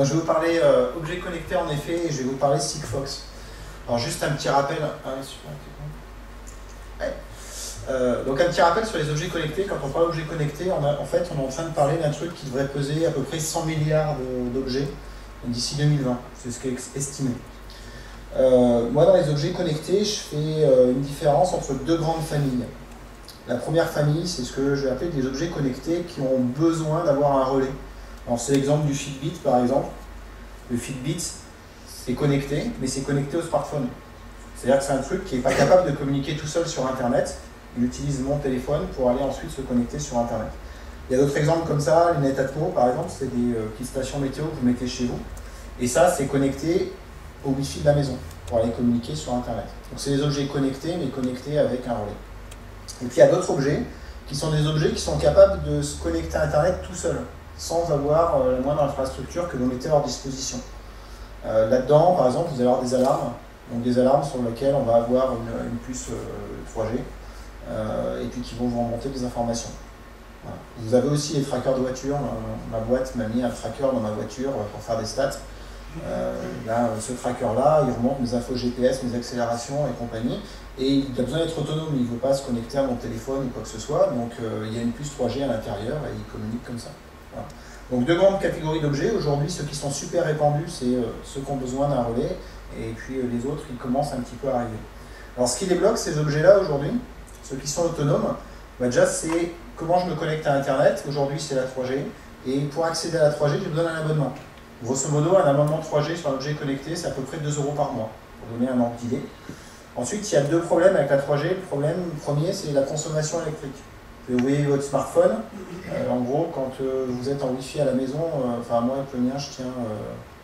Donc je vais vous parler objets connectés en effet, et je vais vous parler Sigfox. Alors juste un petit rappel. Donc un petit rappel sur les objets connectés. Quand on parle d'objets connectés, on est en train de parler d'un truc qui devrait peser à peu près 100 milliards d'objets d'ici 2020. C'est ce qui est estimé. Moi, dans les objets connectés, je fais une différence entre deux grandes familles. La première famille, c'est ce que je vais appeler des objets connectés qui ont besoin d'avoir un relais. Alors c'est l'exemple du Fitbit, par exemple. Le Fitbit, c'est connecté, mais c'est connecté au smartphone. C'est-à-dire que c'est un truc qui n'est pas capable de communiquer tout seul sur Internet. Il utilise mon téléphone pour aller ensuite se connecter sur Internet. Il y a d'autres exemples comme ça, les Netatmo, par exemple, c'est des petites stations météo que vous mettez chez vous. Et ça, c'est connecté au Wi-Fi de la maison pour aller communiquer sur Internet. Donc c'est des objets connectés, mais connectés avec un relais. Et puis il y a d'autres objets qui sont des objets qui sont capables de se connecter à Internet tout seul, sans avoir la moindre infrastructure que vous mettez à leur disposition. Là-dedans, par exemple, vous allez avoir des alarmes, donc des alarmes sur lesquelles on va avoir une puce 3G, et puis qui vont vous remonter des informations. Voilà. Vous avez aussi les trackers de voiture. Ma boîte m'a mis un tracker dans ma voiture pour faire des stats. Là, ce tracker-là, il remonte mes infos GPS, mes accélérations et compagnie. Et il a besoin d'être autonome, il ne veut pas se connecter à mon téléphone ou quoi que ce soit. Donc il y a une puce 3G à l'intérieur et il communique comme ça. Voilà. Donc deux grandes catégories d'objets. Aujourd'hui, ceux qui sont super répandus, c'est ceux qui ont besoin d'un relais. Et puis les autres, ils commencent un petit peu à arriver. Alors ce qui débloque ces objets-là aujourd'hui, ceux qui sont autonomes, bah déjà c'est comment je me connecte à Internet. Aujourd'hui c'est la 3G, et pour accéder à la 3G, j'ai besoin d'un abonnement. Grosso modo, un abonnement 3G sur un objet connecté, c'est à peu près 2 € par mois, pour donner un ordre d'idée. Ensuite, il y a deux problèmes avec la 3G. Le problème premier, c'est la consommation électrique. Vous voyez votre smartphone, en gros, quand vous êtes en Wi-Fi à la maison, enfin moi, le mien, je tiens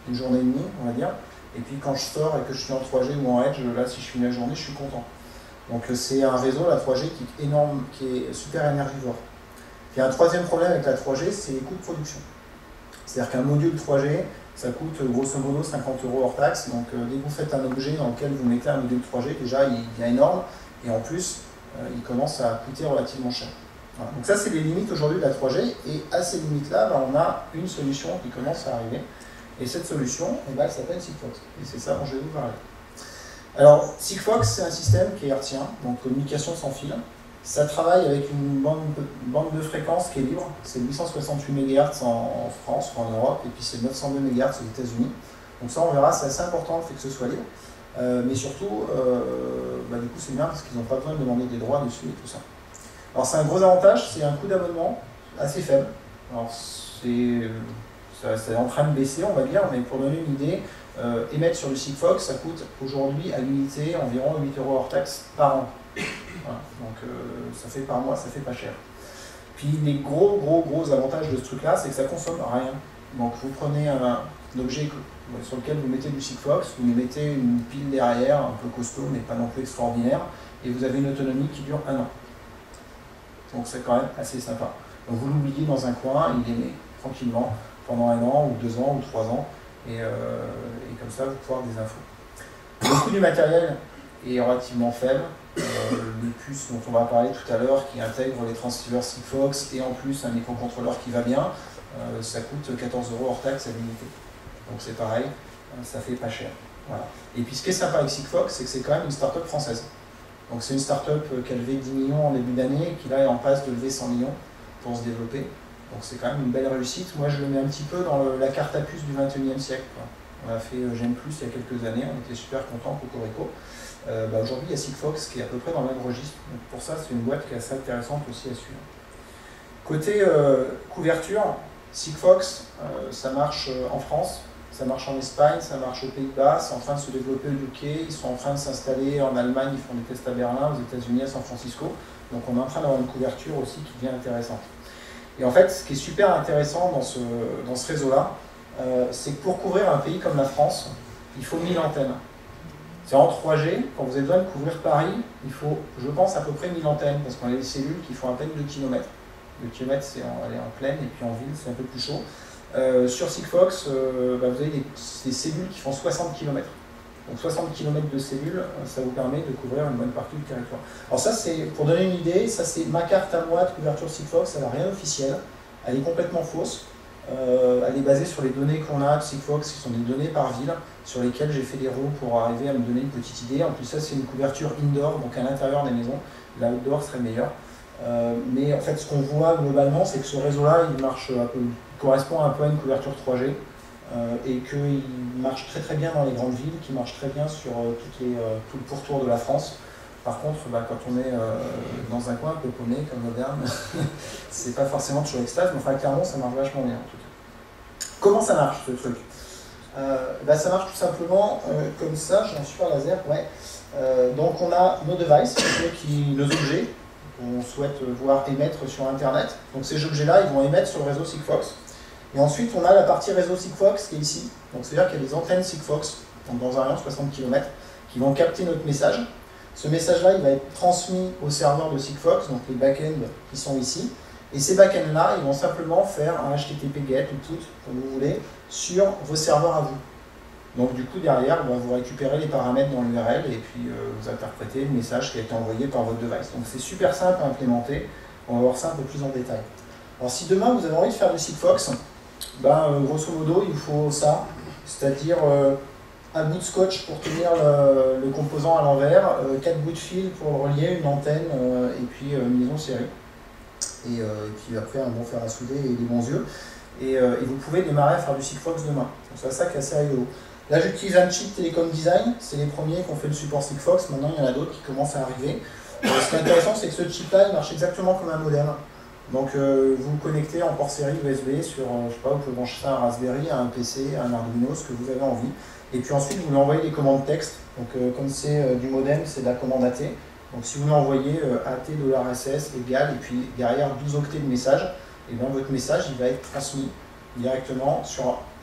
une journée et demie, on va dire, et puis quand je sors et que je suis en 3G ou en Edge, là, si je finis la journée, je suis content. Donc c'est un réseau, la 3G, qui est énorme, qui est super énergivore. Puis un troisième problème avec la 3G, c'est les coûts de production. C'est-à-dire qu'un module 3G, ça coûte grosso modo 50 € hors taxe. Donc dès que vous faites un objet dans lequel vous mettez un module 3G, déjà il devient énorme, et en plus, il commence à coûter relativement cher. Voilà. Donc ça, c'est les limites aujourd'hui de la 3G, et à ces limites-là, ben, on a une solution qui commence à arriver. Et cette solution, elle s'appelle Sigfox, et c'est ça dont je vais vous parler. Alors, Sigfox, c'est un système qui est hertzien, donc communication sans fil. Ça travaille avec une bande de fréquence qui est libre. C'est 868 MHz en France ou en Europe, et puis c'est 902 MHz aux États-Unis. Donc ça, on verra, c'est assez important le fait que ce soit libre. Mais surtout, du coup, c'est bien parce qu'ils n'ont pas besoin de demander des droits dessus et tout ça. Alors, c'est un gros avantage, c'est un coût d'abonnement assez faible. Alors, c'est en train de baisser, on va dire, mais pour donner une idée, émettre sur le Sigfox, ça coûte aujourd'hui à l'unité environ 8 € hors taxe par an. Voilà. Donc ça fait par mois, ça fait pas cher. Puis les gros avantages de ce truc-là, c'est que ça consomme rien. Donc vous prenez un objet sur lequel vous mettez du Sigfox, vous mettez une pile derrière, un peu costaud, mais pas non plus extraordinaire, et vous avez une autonomie qui dure 1 an. Donc c'est quand même assez sympa. Donc vous l'oubliez dans un coin, il émet tranquillement pendant 1 an, ou 2 ans, ou 3 ans. Et comme ça, vous pouvez avoir des infos. Le coût du matériel est relativement faible. Les puces dont on va parler tout à l'heure, qui intègrent les transceivers Sigfox et en plus un microcontrôleur qui va bien, ça coûte 14 € hors taxe à l'unité. Donc c'est pareil, ça fait pas cher. Voilà. Et puis ce qui est sympa avec Sigfox, c'est que c'est quand même une start-up française. Donc c'est une start-up qui a levé 10 millions en début d'année et qui là est en passe de lever 100 millions pour se développer. Donc c'est quand même une belle réussite. Moi je le mets un petit peu dans la carte à puce du 21e siècle. Quoi. On a fait J'aime Plus il y a quelques années, on était super contents, cocorico. Aujourd'hui il y a Sigfox qui est à peu près dans le même registre. Donc pour ça c'est une boîte qui est assez intéressante aussi à suivre. Côté couverture, Sigfox ça marche en France, ça marche en Espagne, ça marche aux Pays-Bas, c'est en train de se développer au UK, ils sont en train de s'installer en Allemagne, ils font des tests à Berlin, aux États-Unis, à San Francisco. Donc on est en train d'avoir une couverture aussi qui devient intéressante. Et en fait, ce qui est super intéressant dans ce réseau-là, c'est que pour couvrir un pays comme la France, il faut 1000 antennes. C'est en 3G, quand vous avez besoin de couvrir Paris, il faut, je pense, à peu près 1000 antennes, parce qu'on a des cellules qui font à peine 2 km. 2 km, c'est aller en plaine, et puis en ville, c'est un peu plus chaud. Sur Sigfox, vous avez des cellules qui font 60 km. Donc 60 km de cellules, ça vous permet de couvrir une bonne partie du territoire. Alors ça, c'est pour donner une idée, ça c'est ma carte à moi de couverture Sigfox, elle n'a rien d'officiel, elle est complètement fausse. elle est basée sur les données qu'on a de Sigfox, qui sont des données par ville, sur lesquelles j'ai fait des rows pour arriver à me donner une petite idée. En plus, ça, c'est une couverture indoor, donc à l'intérieur des maisons. La outdoor serait meilleure. Mais en fait, ce qu'on voit globalement, c'est que ce réseau-là, il marche un peu, correspond un peu à une couverture 3G, et qu'il marche très bien dans les grandes villes, qu'il marche très bien sur tout le pourtour de la France. Par contre, quand on est dans un coin un peu paumé, comme moderne, c'est pas forcément toujours extase, mais enfin, clairement, ça marche vachement bien en tout cas. Comment ça marche ce truc? Ça marche tout simplement comme ça, j'ai un super laser, ouais. Donc on a nos devices, nos objets qu'on souhaite voir émettre sur Internet. Donc ces objets-là, ils vont émettre sur le réseau Sigfox. Et ensuite, on a la partie réseau Sigfox qui est ici. Donc c'est-à-dire qu'il y a des antennes Sigfox, donc dans un rayon de 60 km, qui vont capter notre message. Ce message-là, il va être transmis au serveur de Sigfox, donc les backends qui sont ici. Et ces backends-là, ils vont simplement faire un HTTP GET ou PUT, comme vous voulez, sur vos serveurs à vous. Donc du coup, derrière, vous récupérez les paramètres dans l'URL et puis vous interprétez le message qui a été envoyé par votre device. Donc c'est super simple à implémenter. On va voir ça un peu plus en détail. Alors si demain, vous avez envie de faire du Sigfox, grosso modo, il vous faut ça, c'est-à-dire... un bout de scotch pour tenir le composant à l'envers, 4 bouts de fil pour le relier, une antenne et puis une liaison serrée. Et puis après un bon fer à souder et des bons yeux. Et vous pouvez démarrer à faire du Sigfox demain. Donc c'est ça qui est assez rigolo. Là j'utilise un chip Telecom Design, c'est les premiers qui ont fait le support Sigfox, maintenant il y en a d'autres qui commencent à arriver. Ce qui est intéressant, c'est que ce chip là il marche exactement comme un modem. Donc vous le connectez en port série USB sur, vous pouvez brancher ça à un Raspberry, à un PC, à un Arduino, ce que vous avez envie. Et puis ensuite, vous lui envoyez des commandes texte. Donc, comme c'est du modem, c'est de la commande AT. Donc, si vous l'envoyez $AT$SS égale, et puis derrière 12 octets de message, et bien votre message, il va être transmis directement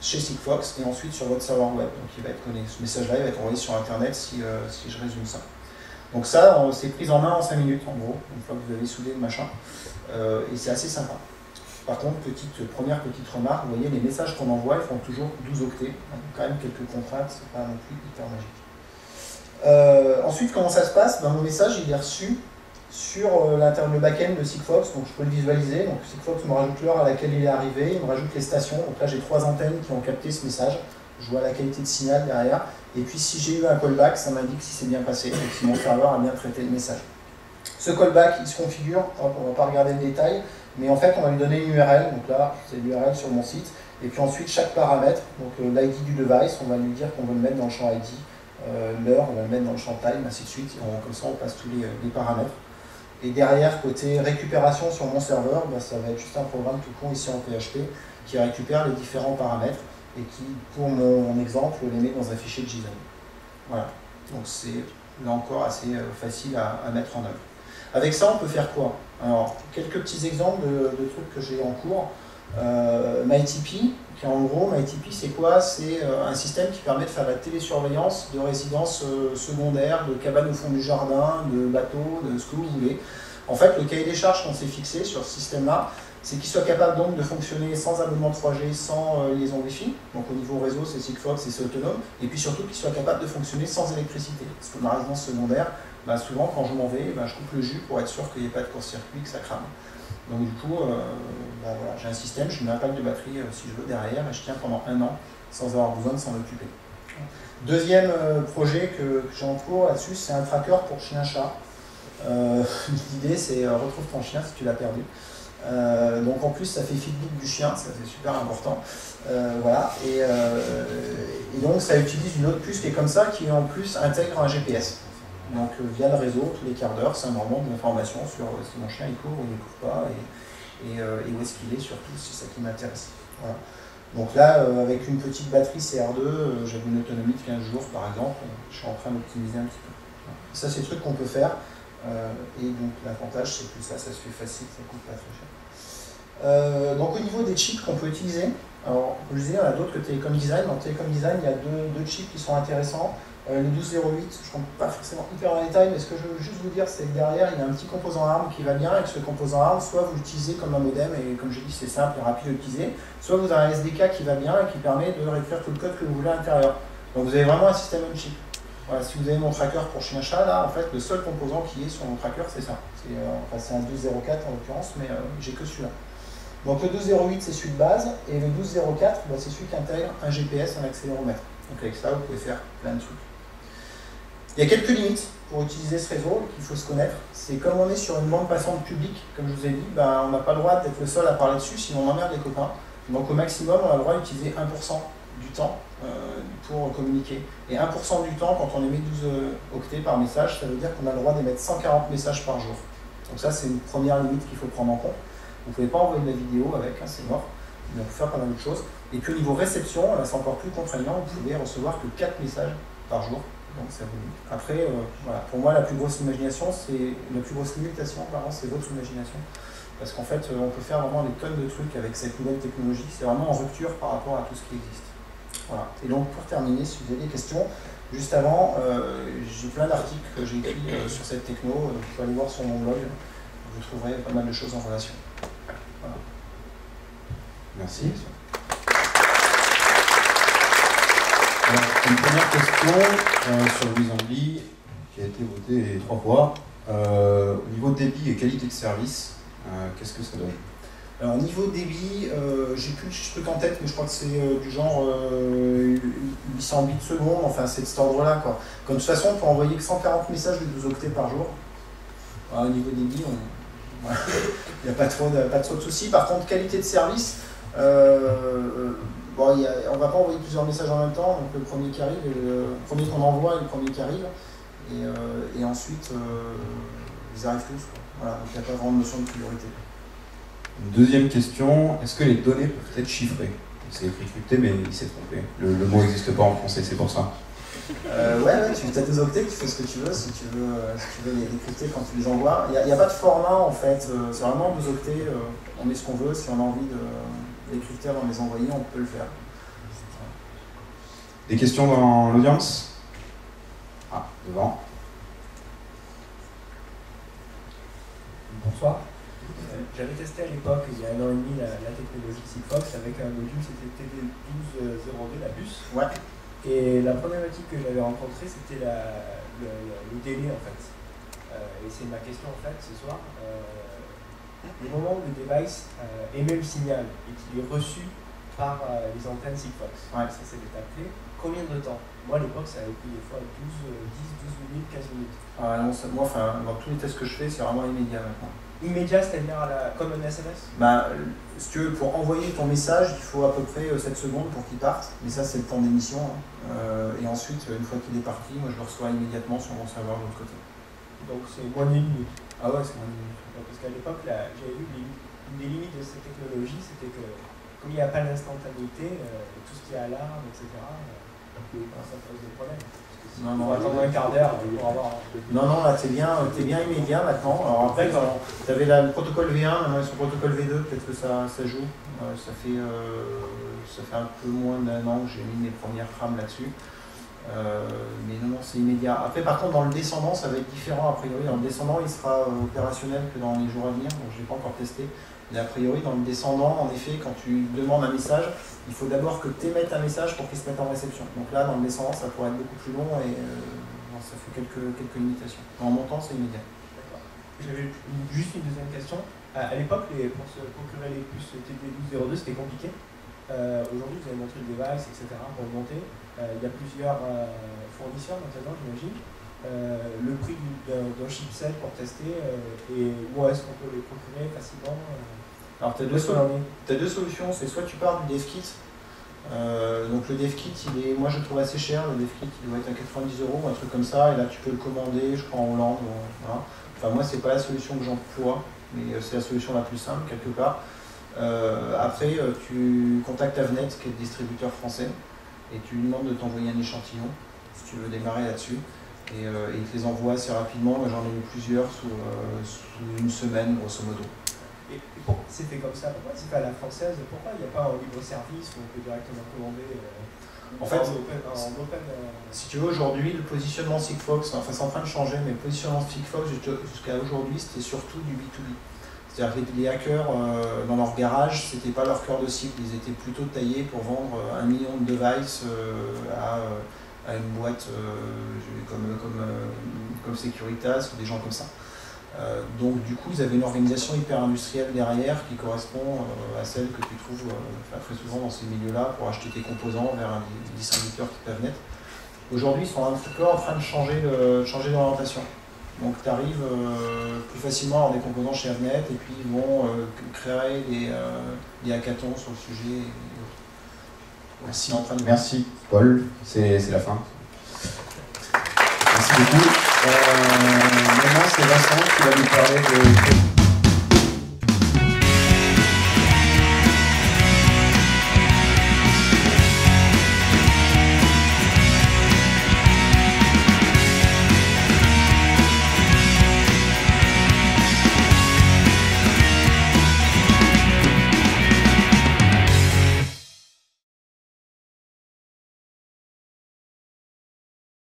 chez Sigfox et ensuite sur votre serveur web. Donc, il va être connecté. Ce message-là, il va être envoyé sur Internet si je résume ça. Donc, ça, c'est pris en main en 5 minutes, en gros, une fois que vous avez soudé le machin. Et c'est assez sympa. Par contre, première petite remarque, vous voyez, les messages qu'on envoie, ils font toujours 12 octets. Donc, quand même, quelques contraintes, c'est pas non plus hyper magique. Ensuite, comment ça se passe? Mon message, il est reçu sur le back-end de Sigfox, donc je peux le visualiser. Donc, Sigfox me rajoute l'heure à laquelle il est arrivé, il me rajoute les stations. Donc là, j'ai 3 antennes qui ont capté ce message. Je vois la qualité de signal derrière. Et puis, si j'ai eu un callback, ça m'indique si c'est bien passé, donc si mon serveur a bien traité le message. Ce callback, il se configure, on ne va pas regarder le détail, mais en fait on va lui donner une URL, donc là c'est l'URL sur mon site, et puis ensuite chaque paramètre, donc l'ID du device, on va lui dire qu'on veut le mettre dans le champ ID, l'heure, on va le mettre dans le champ time, ainsi de suite, et comme ça on passe tous les paramètres. Et derrière, côté récupération sur mon serveur, ça va être juste un programme tout con ici en PHP, qui récupère les différents paramètres, et qui, pour mon exemple, les met dans un fichier JSON. Voilà, donc c'est là encore assez facile à mettre en œuvre. Avec ça, on peut faire quoi? Alors, quelques petits exemples de trucs que j'ai en cours. MyTP, qui en gros, MyTP c'est quoi? C'est un système qui permet de faire la télésurveillance de résidences secondaires, de cabanes au fond du jardin, de bateaux, de ce que vous voulez. En fait, le cahier des charges qu'on s'est fixé sur ce système-là, c'est qu'il soit capable donc de fonctionner sans abonnement 3G, sans liaison Wi-Fi. Donc au niveau réseau, c'est Sigfox et c'est autonome. Et puis surtout qu'il soit capable de fonctionner sans électricité. Parce que dans la résidence secondaire, souvent quand je m'en vais, je coupe le jus pour être sûr qu'il n'y ait pas de court-circuit, que ça crame. Donc du coup, voilà, j'ai un système, je mets un pack de batterie si je veux derrière et je tiens pendant 1 an sans avoir besoin de s'en occuper. Deuxième projet que j'ai en cours là-dessus, c'est un tracker pour chien-chat. L'idée c'est retrouve ton chien si tu l'as perdu. Donc en plus ça fait Fitbit du chien, ça c'est super important. Voilà, et donc ça utilise une autre puce qui est comme ça, qui en plus intègre un GPS. Donc via le réseau, tous les quarts d'heure, ça me remonte des informations sur si mon chien il court ou il ne court pas, et où est-ce qu'il est surtout, c'est ça qui m'intéresse. Voilà. Donc là, avec une petite batterie CR2, j'avais une autonomie de 15 jours par exemple, je suis en train d'optimiser un petit peu. Voilà. Ça c'est des trucs qu'on peut faire, et donc l'avantage c'est que ça se fait facile, ça ne coûte pas très cher. Donc au niveau des chips qu'on peut utiliser, alors comme je disais, il y en a d'autres que Telecom Design. Dans Telecom Design, il y a deux chips qui sont intéressants. Le 1208, je ne rentre pas forcément hyper en détail, mais ce que je veux juste vous dire, c'est que derrière, il y a un petit composant ARM qui va bien, et que ce composant ARM, soit vous l'utilisez comme un modem, et comme j'ai dit, c'est simple et rapide à utiliser, soit vous avez un SDK qui va bien et qui permet de réécrire tout le code que vous voulez à l'intérieur. Donc vous avez vraiment un système on-chip. Voilà, si vous avez mon tracker pour chien-chat, là, en fait, le seul composant qui est sur mon tracker, c'est ça. C'est un 204 en l'occurrence, mais j'ai que celui-là. Donc le 1208, c'est celui de base, et le 1204, bah, c'est celui qui intègre un GPS, un accéléromètre. Donc avec ça, vous pouvez faire plein de trucs. Il y a quelques limites pour utiliser ce réseau qu'il faut se connaître. C'est comme on est sur une bande passante publique, comme je vous ai dit, bah, on n'a pas le droit d'être le seul à parler dessus, sinon on emmerde les copains. Donc au maximum, on a le droit d'utiliser 1% du temps pour communiquer. Et 1% du temps, quand on émet 12 octets par message, ça veut dire qu'on a le droit d'émettre 140 messages par jour. Donc ça, c'est une première limite qu'il faut prendre en compte. Vous ne pouvez pas envoyer de la vidéo avec, hein, c'est mort. Donc, il faut faire pas mal de choses. Et puis au niveau réception, là c'est encore plus contraignant, vous pouvez recevoir que 4 messages par jour. Donc, ça vous... Après, voilà. Pour moi, la plus grosse imagination, c'est la plus grosse limitation, c'est votre imagination. Parce qu'en fait, on peut faire vraiment des tonnes de trucs avec cette nouvelle technologie. C'est vraiment en rupture par rapport à tout ce qui existe. Voilà. Et donc, pour terminer, si vous avez des questions, juste avant, j'ai plein d'articles que j'ai écrits sur cette techno. Vous pouvez aller voir sur mon blog, vous trouverez pas mal de choses en relation. Voilà. Merci. Alors, une première question sur Louise Ambly, qui a été votée 3 fois. Au niveau de débit et qualité de service, qu'est-ce que ça donne? Alors, au niveau débit, j'ai plus le truc en tête, mais je crois que c'est du genre 800 bits secondes, enfin c'est de cet ordre-là, quoi. Comme de toute façon, on peut envoyer que 140 messages de 12 octets par jour. Alors, au niveau débit, on... il n'y a pas trop de soucis. Par contre, qualité de service, bon, on ne va pas envoyer plusieurs messages en même temps, donc le premier qui arrive, le premier qu'on envoie et le premier qui arrive, et ensuite, ils arrivent tous, quoi. Voilà, donc il n'y a pas vraiment de notion de priorité. Une deuxième question, est-ce que les données peuvent être chiffrées? C'est écrit crypté, mais il s'est trompé. Le mot n'existe pas en français, c'est pour ça. Ouais, tu as des octets, tu fais ce que tu veux, si tu veux les crypter quand tu les envoies. Il n'y a pas de format, en fait. C'est vraiment des octets, on met ce qu'on veut. Si on a envie de les crypter avant de les envoyer, on peut le faire. Des questions dans l'audience? Ah, devant. Bonsoir. J'avais testé à l'époque, il y a 1 an et demi, la technologie Sigfox avec un module, c'était TD1202, la puce. Ouais. Et la problématique que j'avais rencontrée, c'était le délai, en fait. Et c'est ma question, en fait, ce soir. Le moment où le device émet le signal et qu'il est reçu par les antennes Sigfox. Ouais. Ça, c'est l'étape clé. Combien de temps? Moi, à l'époque, ça avait pris des fois 10, 12 minutes, 15 minutes. Ah non, moi, enfin, dans tous les tests que je fais, c'est vraiment immédiat maintenant. Immédiat, c'est-à-dire comme un SMS? Bah, si tu veux, pour envoyer ton message, il faut à peu près 7 secondes pour qu'il parte, mais ça c'est le temps d'émission. Hein. Et ensuite, une fois qu'il est parti, moi je le reçois immédiatement sur mon serveur de l'autre côté. Donc c'est moins d'une minute? Ah ouais, c'est moins d'une minute. Donc, parce qu'à l'époque, j'avais vu une des limites de cette technologie, c'était que comme il n'y a pas d'instantanéité, tout ce qui est alarme, etc., ça pose des problèmes. Non, on va attendre un quart d'heure pour avoir... Non, là, t'es bien immédiat maintenant. Alors après, tu avais le protocole V1, maintenant ils sont protocole V2, peut-être que ça joue. Ça fait un peu moins d'1 an que j'ai mis mes premières rames là-dessus. Mais non, c'est immédiat. Après, par contre, dans le descendant, ça va être différent a priori. Dans le descendant, il sera opérationnel que dans les jours à venir, donc je ne l'ai pas encore testé. Mais a priori, dans le descendant, en effet, quand tu demandes un message, il faut d'abord que tu émettes un message pour qu'il se mette en réception. Donc là, dans le descendant, ça pourrait être beaucoup plus long et ça fait quelques limitations. En montant, c'est immédiat. D'accord. J'avais juste une deuxième question. À l'époque, pour se procurer les puces TD1202, c'était compliqué. Aujourd'hui, vous avez montré le device, etc. pour monter. Il y a plusieurs fournisseurs maintenant, j'imagine. Le prix d'un chipset pour tester et où est-ce qu'on peut les procurer facilement? Alors, tu as deux solutions, c'est soit tu pars du DevKit, donc le DevKit, moi je le trouve assez cher, le DevKit il doit être à 90 € ou un truc comme ça, et là tu peux le commander, je crois en Hollande, voilà. Enfin moi c'est pas la solution que j'emploie, mais c'est la solution la plus simple quelque part. Après tu contactes Avnet qui est le distributeur français, et tu lui demandes de t'envoyer un échantillon, si tu veux démarrer là-dessus. Et ils te les envoient assez rapidement, moi j'en ai eu plusieurs sous 1 semaine grosso modo. Et bon, c'était comme ça, pourquoi c'est pas la française? Pourquoi il n'y a pas un libre service où on peut directement commander en fait, si tu veux, aujourd'hui, le positionnement Sigfox, enfin c'est en train de changer, mais le positionnement Sigfox jusqu'à aujourd'hui, c'était surtout du B2B. C'est-à-dire que les hackers, dans leur garage, c'était pas leur cœur de cible, ils étaient plutôt taillés pour vendre 1 million de devices à une boîte comme Securitas ou des gens comme ça. Donc du coup, ils avaient une organisation hyper industrielle derrière qui correspond à celle que tu trouves très souvent dans ces milieux-là pour acheter tes composants vers un distributeur qui peut Avnet. Aujourd'hui, ils sont un petit peu en train de changer d'orientation. Donc tu arrives plus facilement à avoir des composants chez Avnet et puis ils vont créer des hackathons sur le sujet. Merci. Merci Paul, c'est la fin. Merci beaucoup. Maintenant, c'est Vincent qui va nous parler de...